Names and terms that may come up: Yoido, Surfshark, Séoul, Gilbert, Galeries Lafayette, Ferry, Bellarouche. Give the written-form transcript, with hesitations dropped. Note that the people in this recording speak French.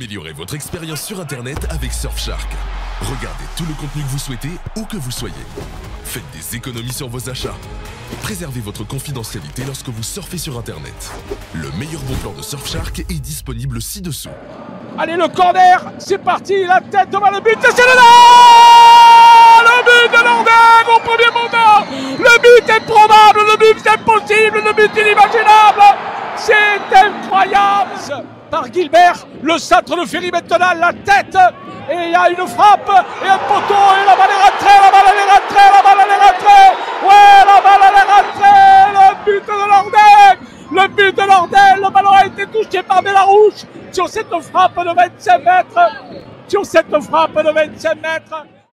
Améliorez votre expérience sur Internet avec Surfshark. Regardez tout le contenu que vous souhaitez, où que vous soyez. Faites des économies sur vos achats. Préservez votre confidentialité lorsque vous surfez sur Internet. Le meilleur bon plan de Surfshark est disponible ci-dessous. Allez, le corner, c'est parti, la tête devant le but, c'est là! Le but de l'Anglais au premier moment! Le but est probable, le but est impossible, le but inimaginable! C'est incroyable! Par Gilbert, le centre de Ferry maintenant, la tête, et il y a une frappe, et un poteau, et la balle est rentrée, la balle est rentrée, la balle est rentrée! Ouais, la balle est rentrée! Le but de l'Anglais! Le but de l'Anglais, le ballon a été touché par Bellarouche sur cette frappe de 25 mètres,